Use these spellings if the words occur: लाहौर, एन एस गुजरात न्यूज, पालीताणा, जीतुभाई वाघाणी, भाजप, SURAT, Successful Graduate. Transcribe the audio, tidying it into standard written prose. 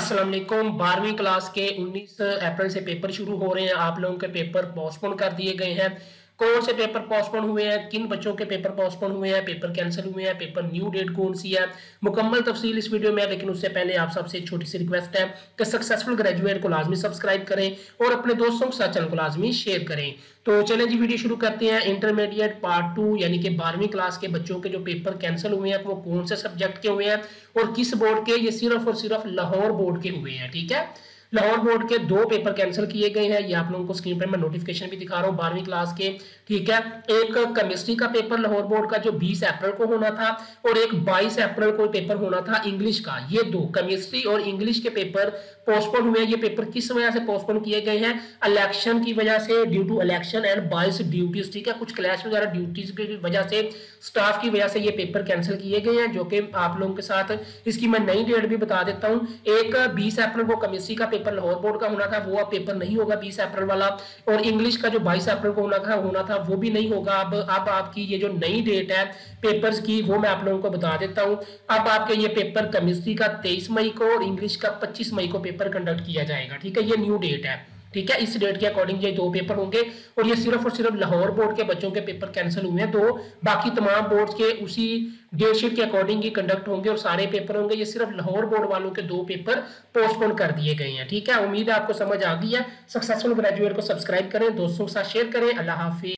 अस्सलाम वालेकुम। 12वीं क्लास के 19 अप्रैल से पेपर शुरू हो रहे हैं। आप लोगों के पेपर पोस्टपोन कर दिए गए हैं। कौन से पेपर पोस्टपोन हुए हैं, किन बच्चों के पेपर पोस्टपोन हुए हैं, पेपर कैंसिल हुए हैं, पेपर न्यू डेट कौन सी है, मुकम्मल तफसील इस वीडियो में है। लेकिन उससे पहले आप सबसे एक छोटी सी रिक्वेस्ट है कि सक्सेसफुल ग्रेजुएट को लाजमी सब्सक्राइब करें और अपने दोस्तों के साथ चैनल को लाजमी शेयर करें। तो चलें जी, वीडियो शुरू करते हैं। इंटरमीडिएट पार्ट 2 यानी कि 12वीं क्लास के बच्चों के जो पेपर कैंसिल हुए हैं वो कौन से सब्जेक्ट के हुए हैं और किस बोर्ड के। ये सिर्फ और सिर्फ लाहौर बोर्ड के हुए हैं। ठीक है, लाहौर बोर्ड के 2 पेपर कैंसिल किए गए हैं। ये आप लोगों को स्क्रीन पर मैं नोटिफिकेशन भी दिखा रहा हूँ 12वीं क्लास के। ठीक है, एक केमिस्ट्री का पेपर लाहौर बोर्ड का जो 20 अप्रैल को होना था और एक 22 अप्रैल को पेपर होना था इंग्लिश का। ये 2 केमिस्ट्री और इंग्लिश के पेपर पोस्टपोन हुए हैं। ये पेपर किस वजह से पोस्टपोन किए गए हैं? इलेक्शन की वजह से, due to election and 22 duties. ठीक है, कुछ क्लैश वगैरह ड्यूटीज की वजह से, स्टाफ की वजह से ये पेपर कैंसिल किए गए हैं। जो कि आप लोगों के साथ इसकी मैं नई डेट भी बता देता हूँ। एक 20 अप्रैल को केमिस्ट्री का पेपर लाहौर बोर्ड का होना था, वो अब पेपर नहीं होगा 20 अप्रैल वाला। और इंग्लिश का जो 22 अप्रैल को होना था वो भी नहीं होगा। अब आपकी ये जो नई डेट है पेपर्स की वो मैं आप लोगों को बता देता हूं। अब आपके ये पेपर केमिस्ट्री का 23 मई को और इंग्लिश का 25 मई को पेपर कंडक्ट किया जाएगा। ठीक है, ये न्यू डेट है। ठीक है, इस डेट के अकॉर्डिंग ये 2 पेपर होंगे और ये सिर्फ और सिर्फ लाहौर बोर्ड के बच्चों के पेपर कैंसिल हुए हैं। तो बाकी तमाम बोर्ड के उसी डेट शीट के अकॉर्डिंग ही कंडक्ट होंगे और सारे पेपर होंगे। ये सिर्फ लाहौर बोर्ड वालों के 2 पेपर पोस्टपोन कर दिए गए हैं। ठीक है, उम्मीद है आपको समझ आ गई है। सक्सेसफुल ग्रेजुएट को सब्सक्राइब करें, दोस्तों के साथ शेयर करें। अल्लाह हाफिज।